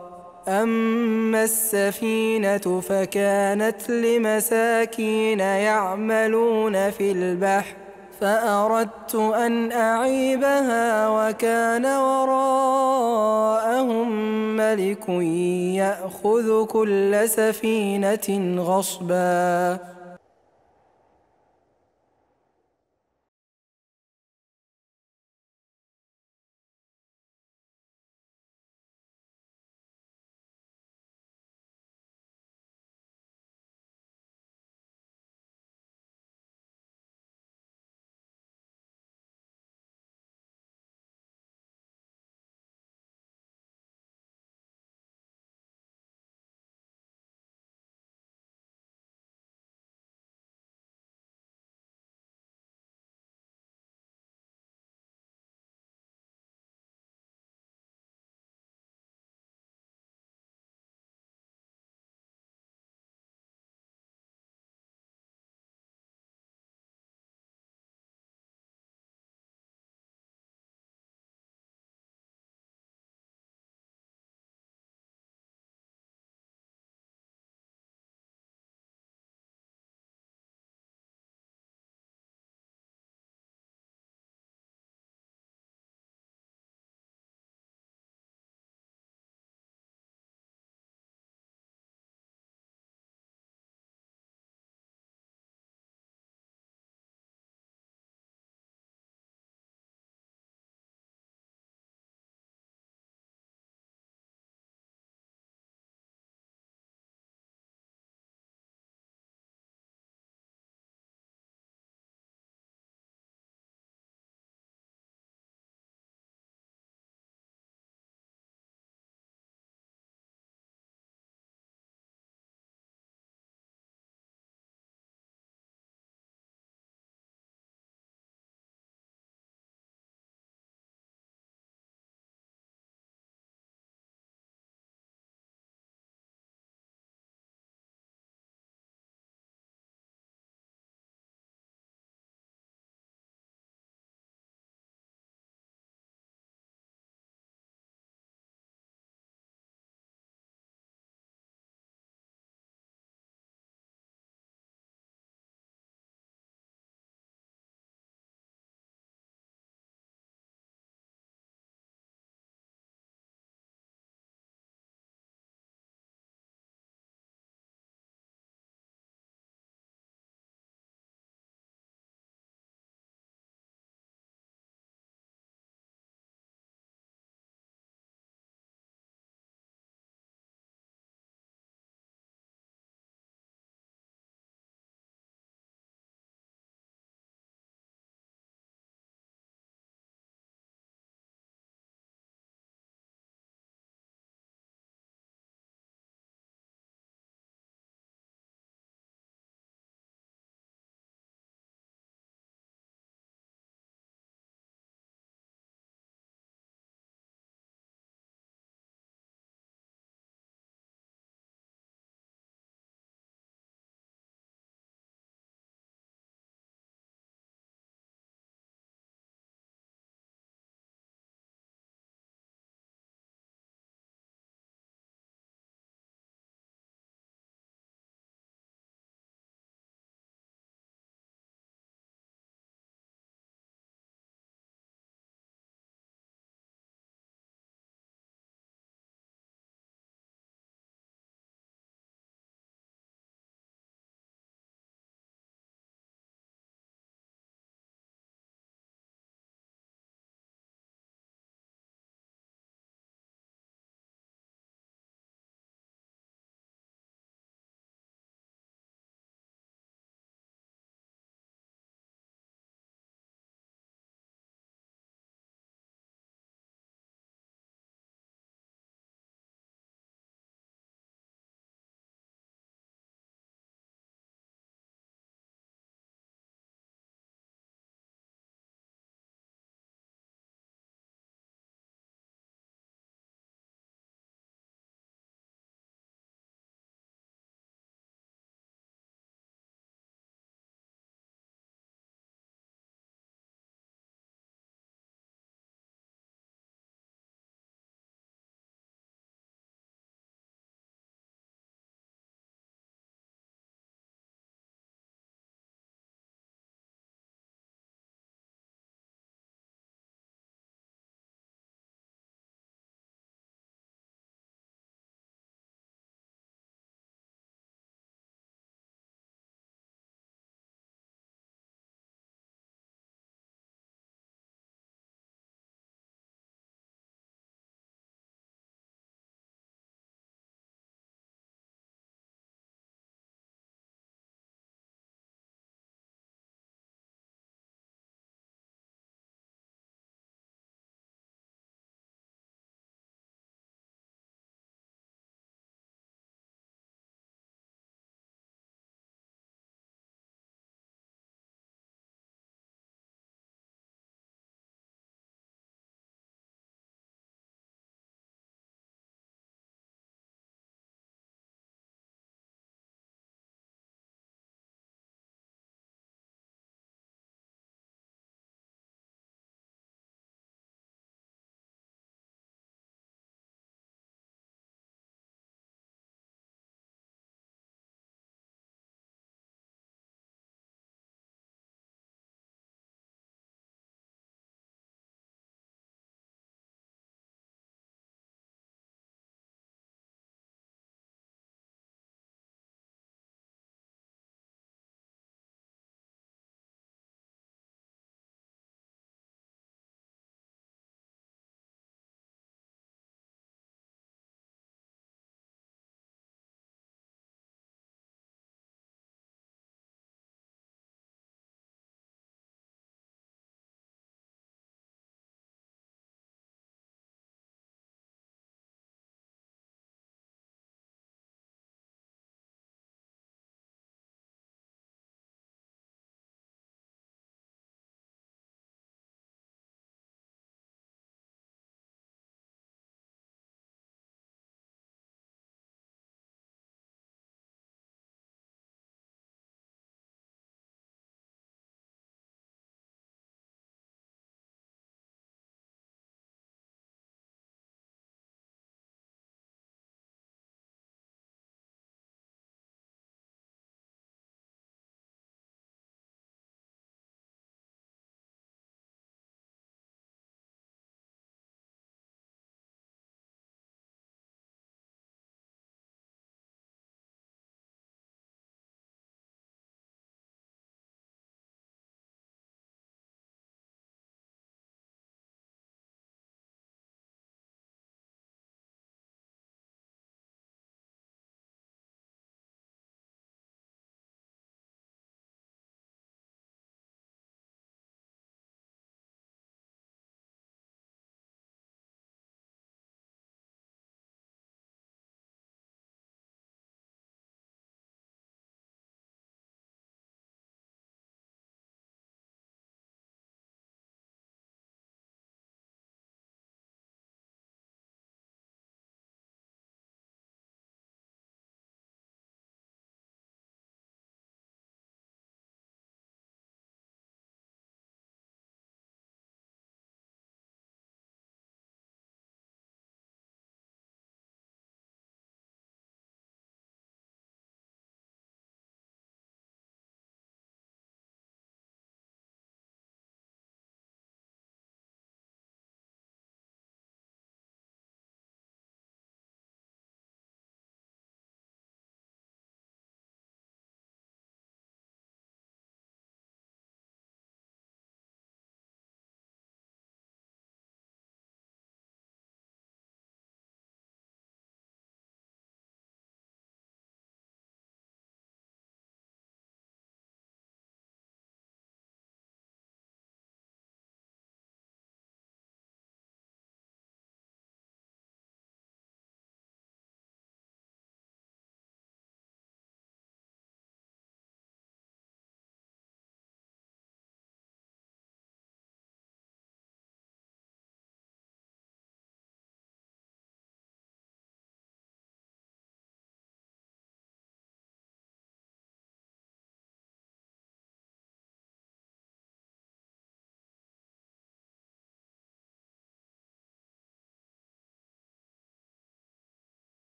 أما السفينة فكانت لمساكين يعملون في البحر فأردت أن أعيبها وكان وراءهم ملك يأخذ كل سفينة غصبا.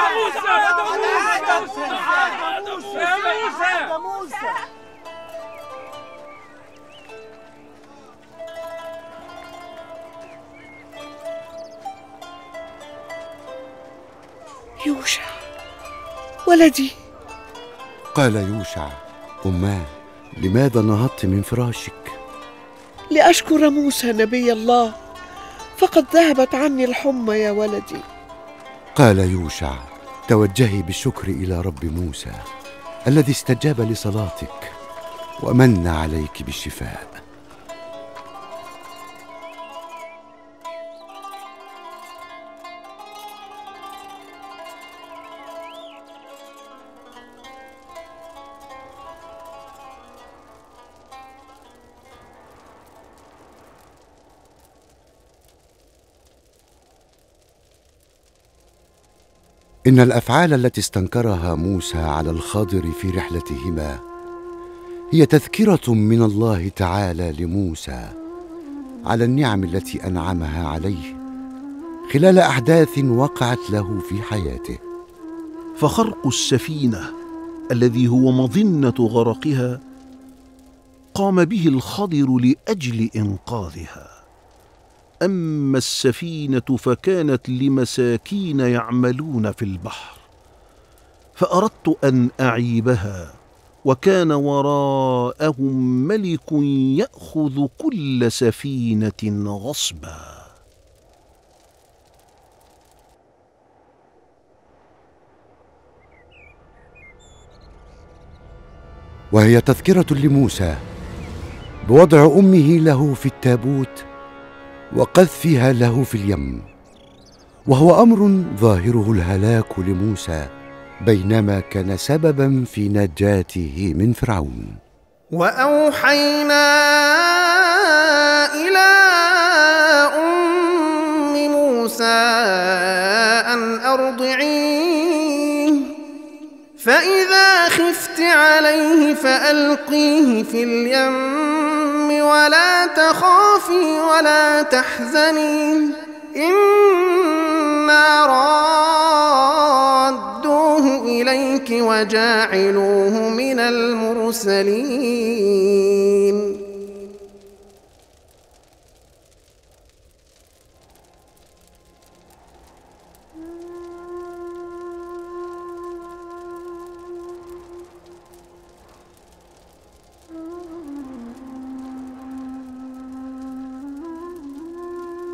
يا موسى يوشع ولدي. قال يوشع: أماه، لماذا نهضت من فراشك؟ لأشكر موسى نبي الله، فقد ذهبت عني الحمى يا ولدي. قال يوشع: توجهي بالشكر إلى رب موسى الذي استجاب لصلاتك ومن عليك بالشفاء. إن الأفعال التي استنكرها موسى على الخضر في رحلتهما هي تذكرة من الله تعالى لموسى على النعم التي أنعمها عليه خلال أحداث وقعت له في حياته. فخرق السفينة الذي هو مظنة غرقها قام به الخضر لأجل إنقاذها، أما السفينة فكانت لمساكين يعملون في البحر، فأردت أن أعيبها، وكان وراءهم ملك يأخذ كل سفينة غصبا. وهي تذكرة لموسى بوضع أمه له في التابوت وقذفها له في اليم، وهو أمر ظاهره الهلاك لموسى بينما كان سببا في نجاته من فرعون. وأوحينا إلى أم موسى أن أرضعيه، فإذا خفت عليه فألقيه في اليم ولا تخافي ولا تحزني، إنا رادوه إليك وجاعلوه من المرسلين.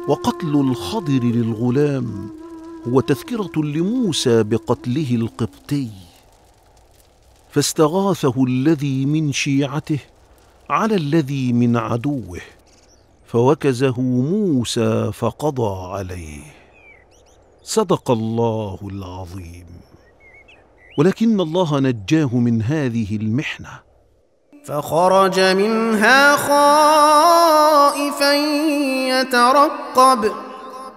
وقتل الخضر للغلام هو تذكرة لموسى بقتله القبطي، فاستغاثه الذي من شيعته على الذي من عدوه، فوكزه موسى فقضى عليه. صدق الله العظيم. ولكن الله نجاه من هذه المحنة، فخرج منها خائفا يترقب،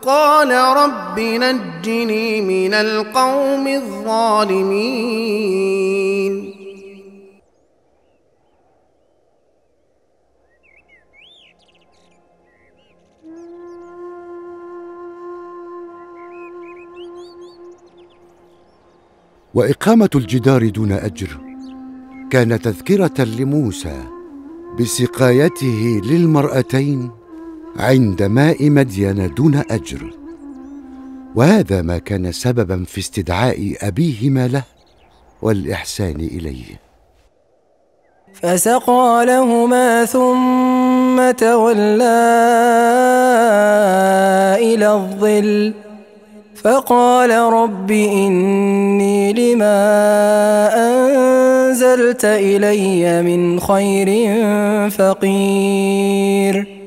قال رب نجني من القوم الظالمين. وإقامة الجدار دون أجر كان تذكرة لموسى بسقايته للمرأتين عند ماء مدين دون أجر، وهذا ما كان سببا في استدعاء أبيهما له والإحسان إليه. فسقى لهما ثم تولى إلى الظل، فقال رب إني لما أنزلت إلي من خير فقير.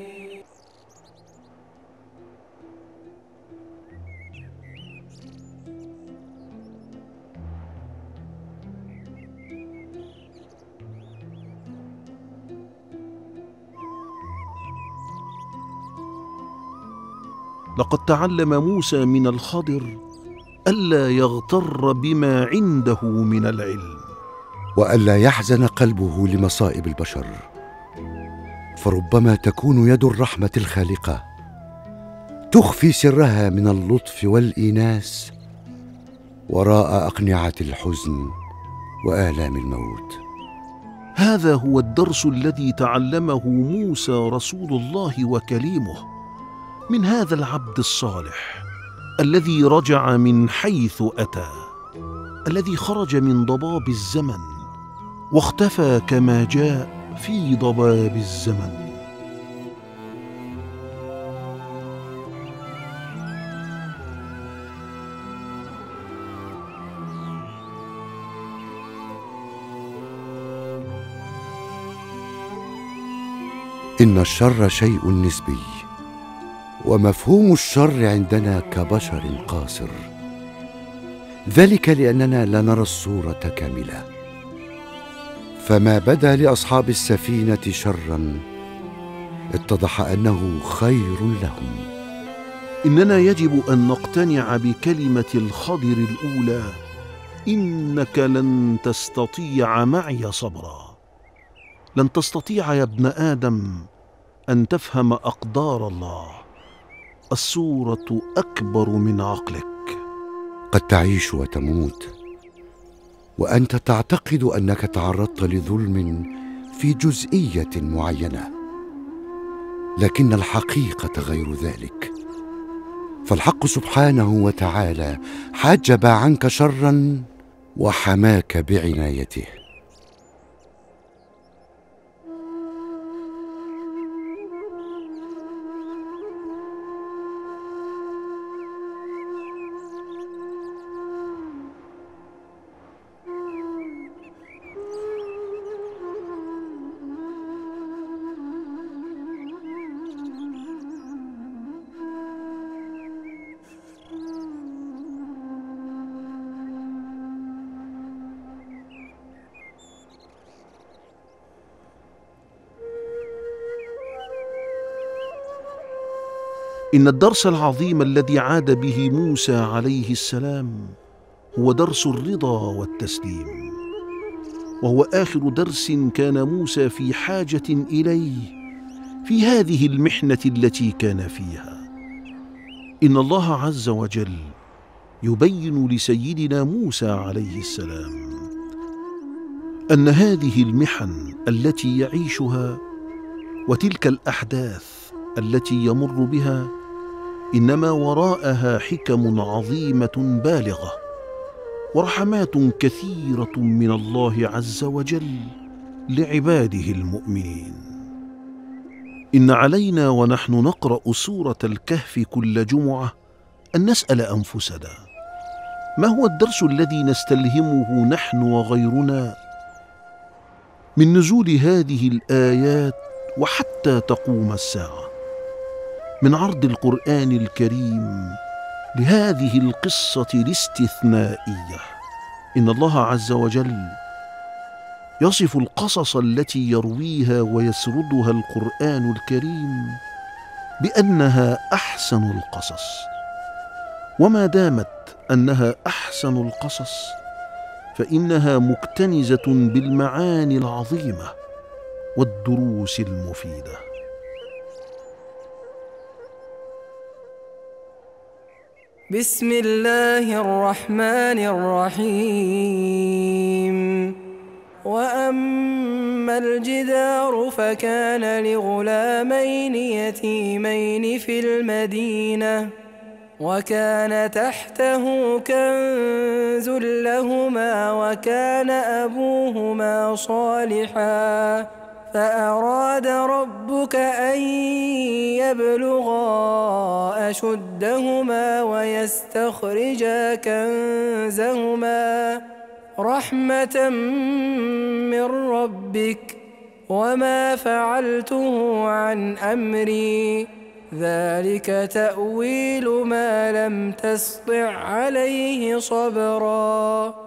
لقد تعلم موسى من الخضر ألا يغتر بما عنده من العلم، وألا يحزن قلبه لمصائب البشر، فربما تكون يد الرحمة الخالقة تخفي سرها من اللطف والإيناس وراء أقنعة الحزن وآلام الموت. هذا هو الدرس الذي تعلمه موسى رسول الله وكليمه من هذا العبد الصالح الذي رجع من حيث أتى، الذي خرج من ضباب الزمن واختفى كما جاء في ضباب الزمن. إن الشر شيء نسبي، ومفهوم الشر عندنا كبشر قاصر، ذلك لأننا لا نرى الصورة كاملة. فما بدا لأصحاب السفينة شرا اتضح أنه خير لهم. إننا يجب أن نقتنع بكلمة الخضر الأولى: إنك لن تستطيع معي صبرا. لن تستطيع يا ابن آدم أن تفهم أقدار الله، الصورة أكبر من عقلك. قد تعيش وتموت وأنت تعتقد أنك تعرضت لظلم في جزئية معينة، لكن الحقيقة غير ذلك. فالحق سبحانه وتعالى حجب عنك شرا وحماك بعنايته. إن الدرس العظيم الذي عاد به موسى عليه السلام هو درس الرضا والتسليم، وهو آخر درس كان موسى في حاجة إليه في هذه المحنة التي كان فيها. إن الله عز وجل يبين لسيدنا موسى عليه السلام أن هذه المحن التي يعيشها وتلك الأحداث التي يمر بها إنما وراءها حكم عظيمة بالغة ورحمات كثيرة من الله عز وجل لعباده المؤمنين. إن علينا ونحن نقرأ سورة الكهف كل جمعة أن نسأل أنفسنا: ما هو الدرس الذي نستلهمه نحن وغيرنا من نزول هذه الآيات وحتى تقوم الساعة، من عرض القرآن الكريم لهذه القصة الاستثنائية؟ إن الله عز وجل يصف القصص التي يرويها ويسردها القرآن الكريم بأنها أحسن القصص، وما دامت أنها أحسن القصص فإنها مكتنزة بالمعاني العظيمة والدروس المفيدة. بسم الله الرحمن الرحيم. وأما الجدار فكان لغلامين يتيمين في المدينة، وكان تحته كنز لهما، وكان أبوهما صالحا، فأراد ربك أن يبلغا أشدهما ويستخرجا كنزهما رحمة من ربك، وما فعلته عن أمري، ذلك تأويل ما لم تسطع عليه صبرا.